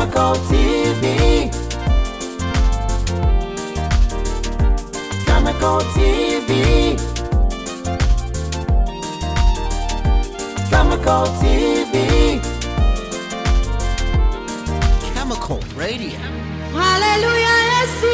Khemical TV. Khemical TV. Khemical TV. Khemical Radio. Hallelujah, Yesu.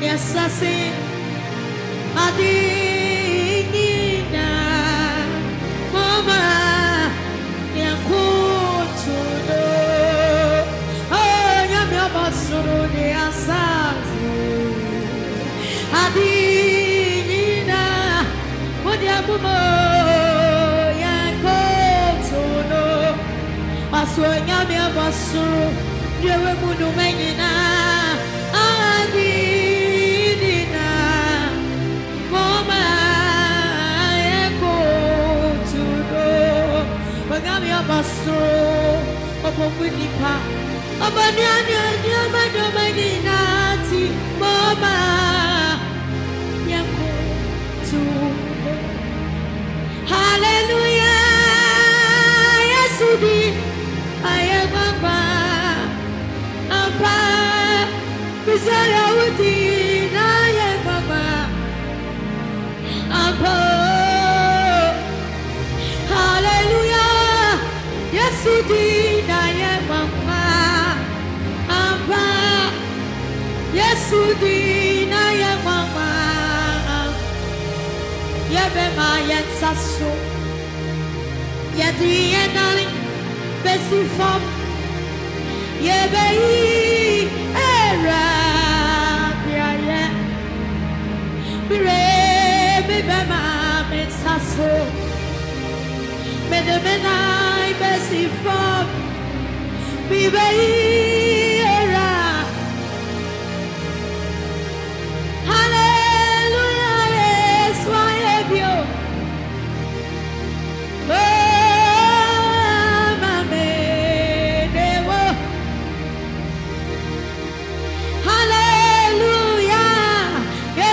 Yes, I say, I did. Mama, you're cool to know. Oh, you're my boss. Yes, I did. What you're cool to know. I swear, you're my boss. You're a good man. Hallelujah, Yesu, I am Hallelujah, Yesu. Sudina ya mama ya bema ya tsaso ya dienali besifom ya bei era ya ya bire bema me tsaso me de benai besifom bi bei. Hallelujah.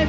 You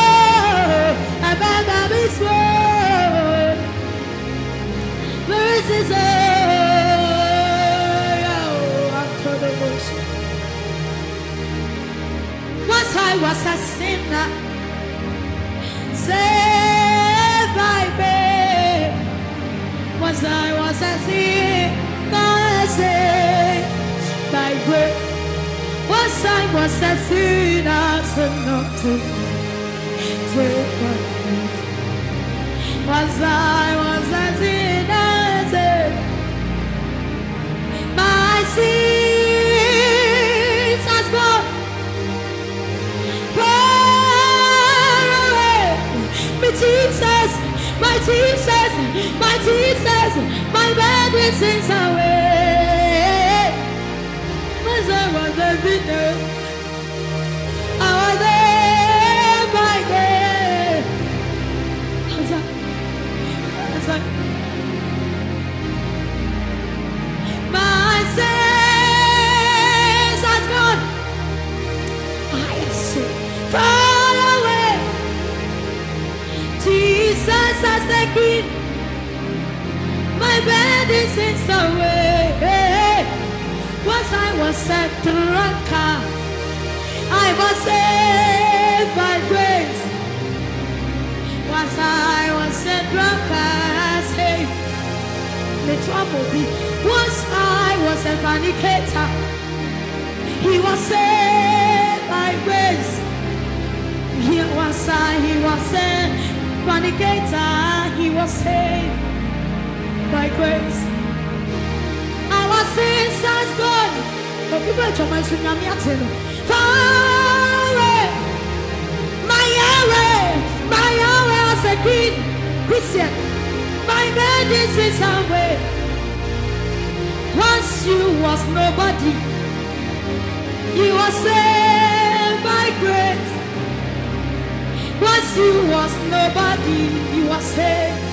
was nobody, you were saved.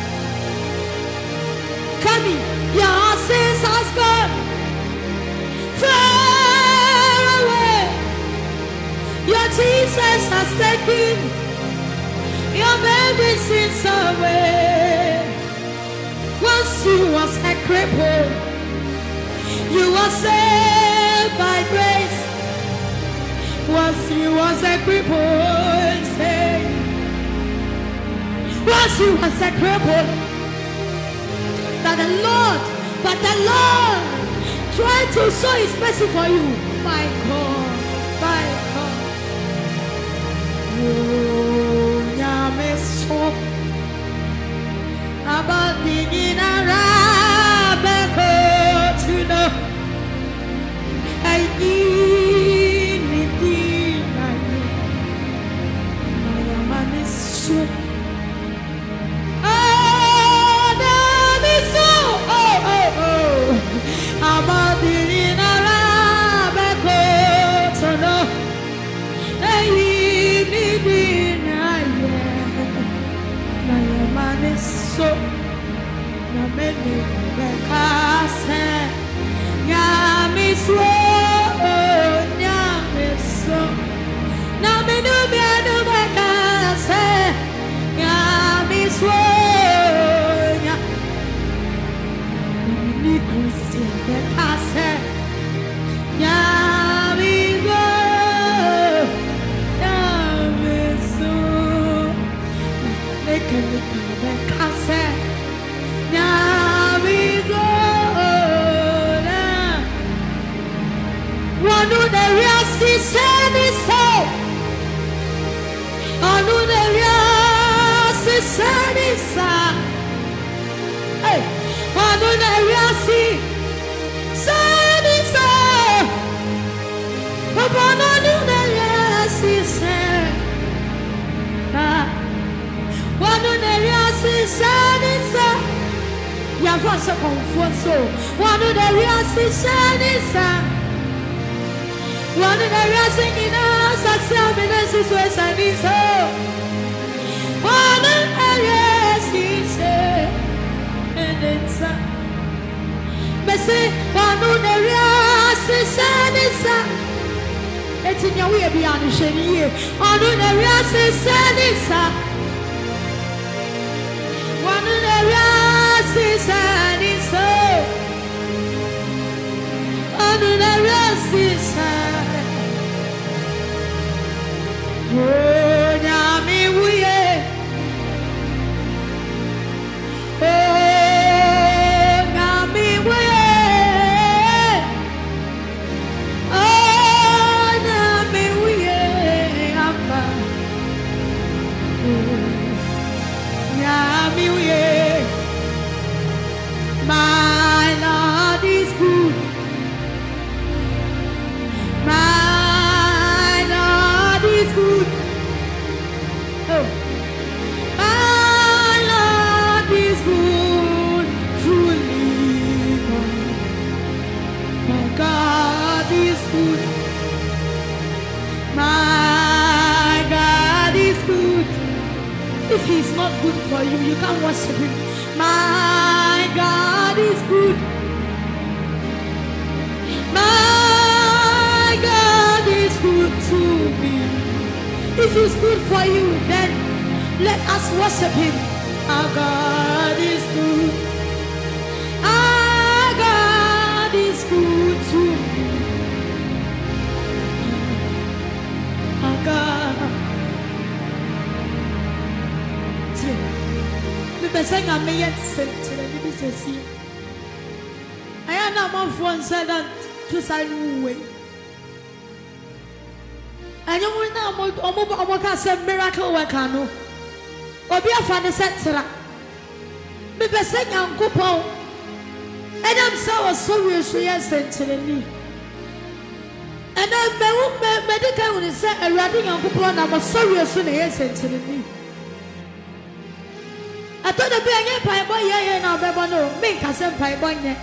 coming. Your sins has gone far away. Your Jesus has taken your baby sins away. Once you was a cripple, you were saved by grace. Once you was a cripple, saved. Once you was a cripple. But the Lord tried to show his mercy for you. My God, my God. Oh, Yameso about being a rabbit to know. I need it. I am a soul. So na menu bekase nyamiswo na menu bianu bekase nyamiswo nya ni kusi bekase nyamigo nyamiswo leke. Now we go now. One of the real sisters, one of the real sisters, one of the real sisters, one of the real sisters. One of the real sisters, you have also confused. One of the real sisters, one of the real singers, I still be the situation. One of the real sisters, and it's a message. One of the real sisters, it's in your way beyond the shame here. One of the real sisters. One of the races and it's all. One of the races and oh, Nami Wuye. Oh, Nami Wuye. Oh, Nami Wuye. Abba. Oh, Nami. My Lord is good. My Lord is good. Oh. My Lord is good. Truly, my God is good. My God is good. If He is not good for you, you can't worship Him. My God. Is good. My God is good to me. If He's good for you, then let us worship Him. Our God is good. Our God is good to me. Our God. I am not one phone said that to sign away. I don't want to move on what I said, miracle worker. No, or be a fan of Setra. But the second couple, and I'm so serious, yes, and to the knee. And I'm medical when he said, and running on couple, and I'm serious, yes, and to the knee. I thought I'd be a pie boy, yeah, and I'll never know. Make us a pie boy, yeah.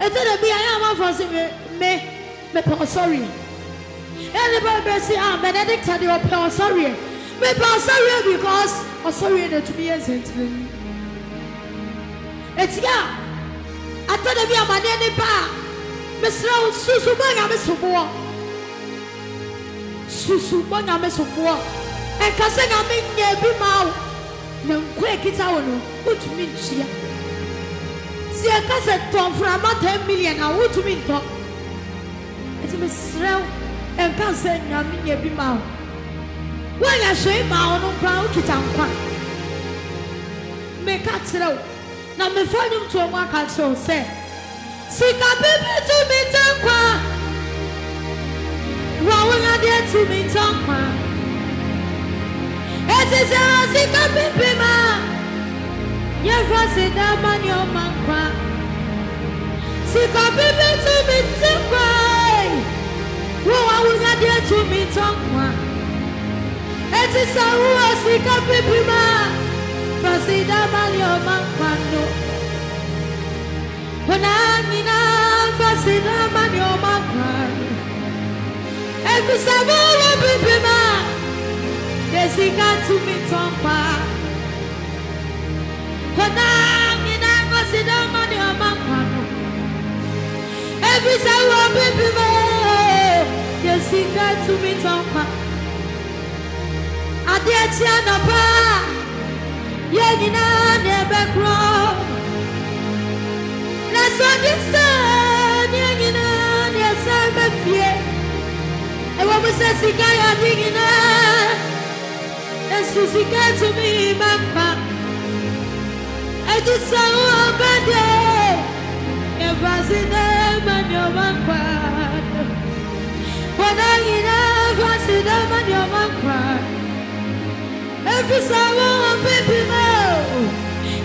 I told me I am me sorry. Anybody say I'm Benedict and you're sorry. Me sorry because I'm sorry that to be as it. It's ya. I thought of your manene bar. Miss Round Susubanga, Miss War. Susubanga, Miss War. And Cassandra made their be mouth. No quick it's our no. What means ya? See a cassette from about 10 million. I would mean talk. It's Miss Round and Cassandra made their be mouth. When I say my own proud kitan. Make a throw. Now, my father to a mark and so say, Seek a baby to me, Tanqua. Rowing a dear to me, Tanqua. It is a sick up in Pima. You're fussing that man, your manqua. Seek a baby to me, Tanqua. Rowing a dear to me, Tanqua. It is a sick up in Pima. Fasi da malio manquano, onamina fasi da malio manquano. Every saboro bibima, desika tu mitomba. Onamina fasi da malio manquano. Every saboro bibima, desika tu mitomba. Adiati anapa. Yeah, you never grow. Let's understand. Yeah, you never fear. And what was that? Sika, you're digging up. That's who Sika to me, Mama. I just saw a bad day. It was in them and your Mama. What are you now? What's in them and your Mama? Every someone baby now,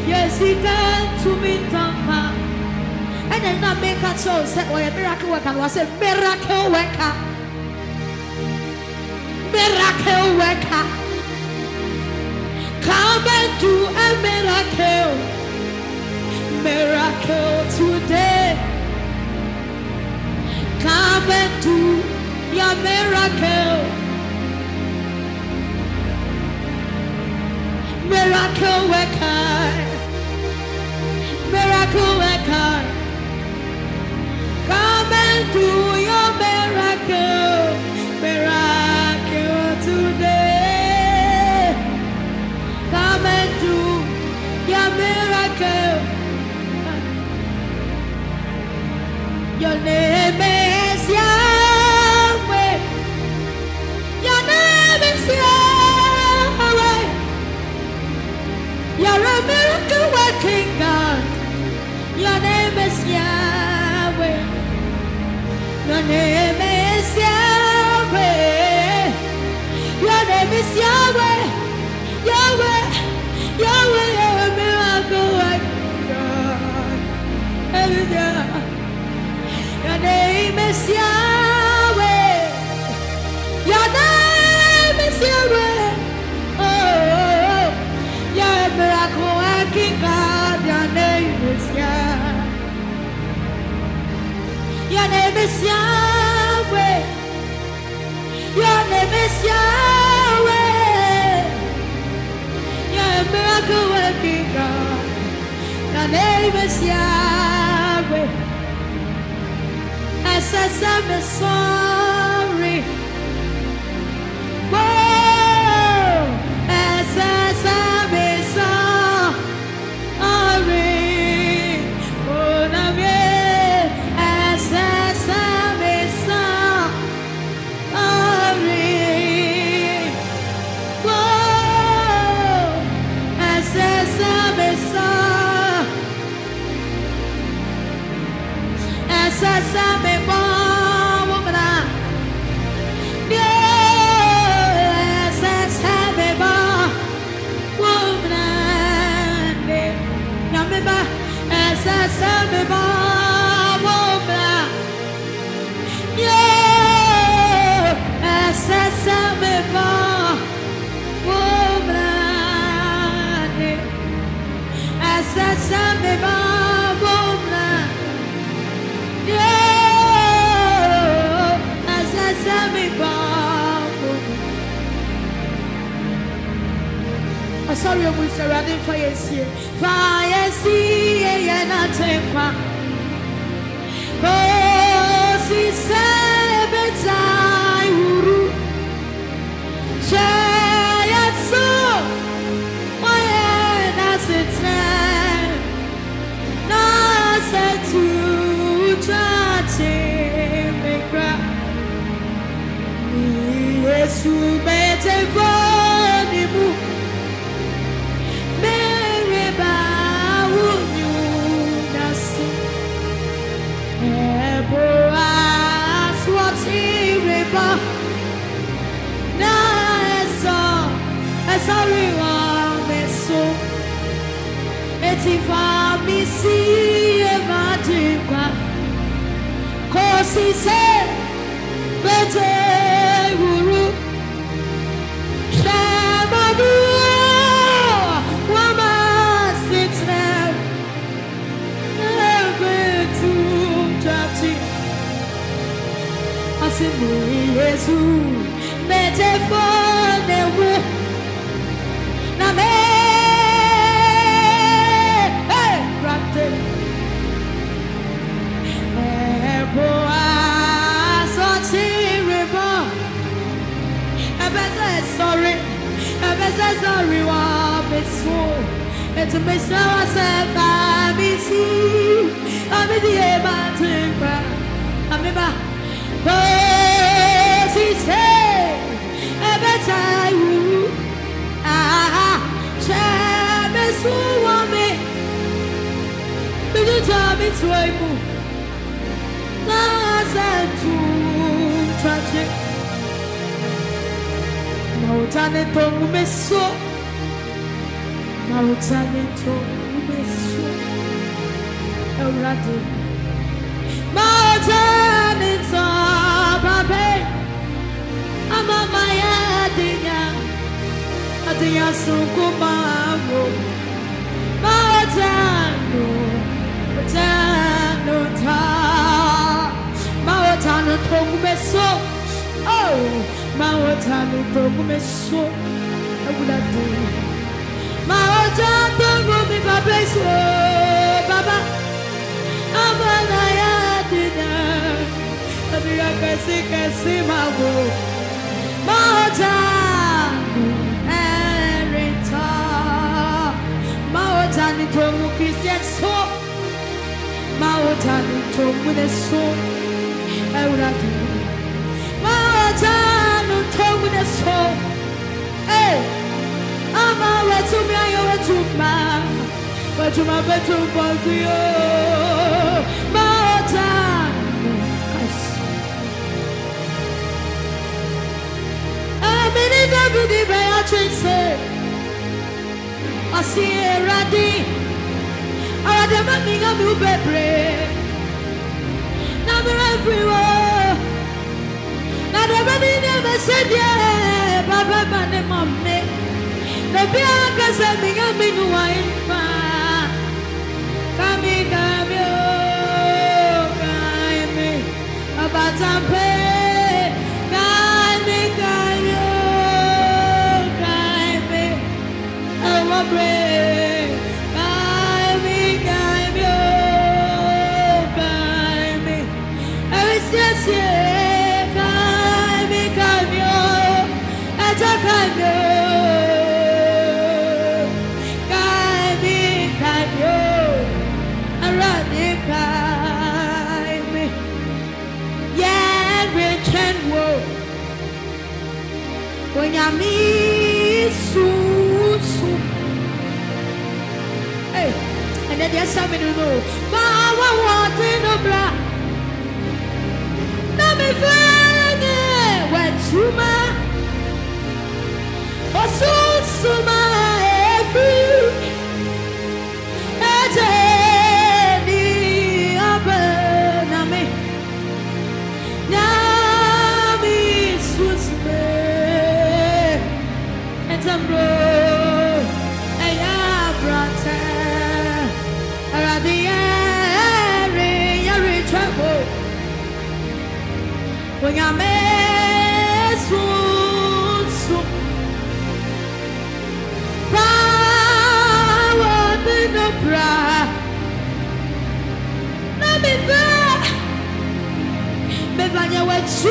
yes he can to me tama. And then I make a show say, "Oh, a miracle worker." I say, "Miracle worker, miracle worker, come and do a miracle, miracle today. Come and do your miracle." Miracle worker, miracle worker, come and do your miracle, miracle today. Come and do your miracle. Your name is Yahweh. Your name is Yahweh. You're a miracle working God. Your name is Yahweh. Your name is Yahweh. Your name is Yahweh. Yahweh. Yahweh, you're a miracle working God. Your name is Yahweh. Your name is Yahweh. Miracle working God, your name is Yahweh. Your name is Yahweh. Your name is Yahweh. You're a miracle working God. Your name is Yahweh. I said I'm sorry. Whoa, I said I'm I'm sorry, I'm running for you. Fire, see, and I take my. Oh, she said, it's I who. Share so. My head as it's there. Now I said to touch him. Yes, you made a vow. Sorry, I'm so. It's if I miss you, my dear. 'Cause he said, "Better guru, Shemadu, Wama Sitner, Never to Jati." I said, "Jesus, better for the world." Sorry, I'm sorry, I'm so. It's a mess now. I said, I'm busy. I'm in the air, but I'm in my voice. He said, I'm a time. Ah, shall I so want me? But you tell me to a move. I said, to touch it. Mautane tongu meso, mautane tongu meso, eurade. Mautane tababe, amama ya adinya sukumamu. Mautano ta, mautano tongu meso, oh. My old time is broken, so I would have done. My old time don't be Baba, so Baba, I'm a liar. I be a crazy, my old. My old time, every time. My old time is broken, Christian, so my old time is broken, so I would have done. My old time. Soul. Hey, I'm out to me, I owe to my, but to my better point to you. My time, I'm in it every day, but I can't say. I see a ready. I demanding a new baby. Now we're everywhere. Na debani nebe sedye, baba bane mame. Nebi akasa minga minu wa infa. Kami kami o kami, abatampe. Kami kami o kami, awabre. Kami o kami, ewisese. When I miss you, hey, and then there's something to know. But I want to know, blah. Let me find it. What's your mind? What's your mind? It's any other than me. Now, it's what's me. Zambro, aya brata, aradiere, yare chabo. When I met you, Khemical TV,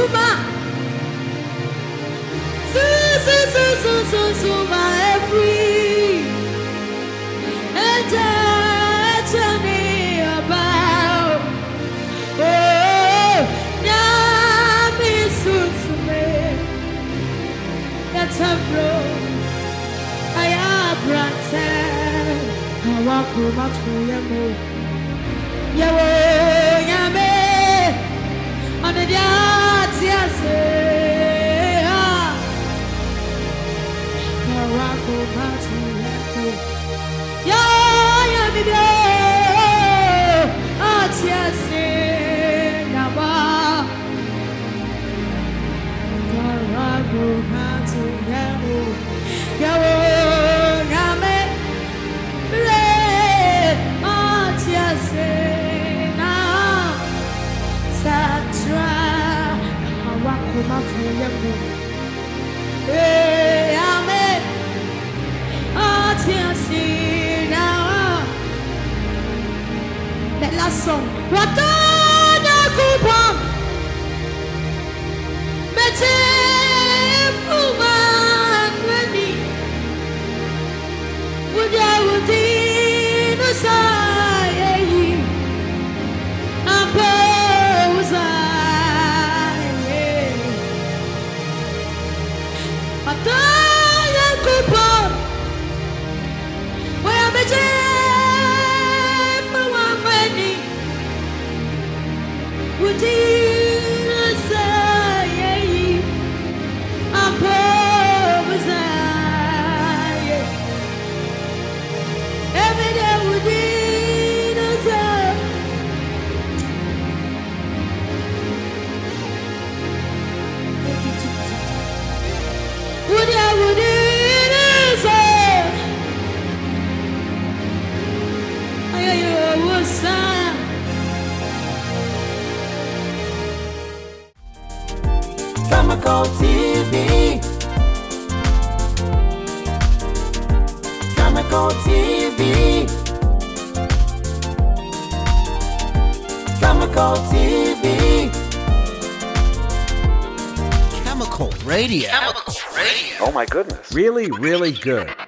Khemical TV, Khemical TV, Khemical Radio. Oh my goodness. Really, really good.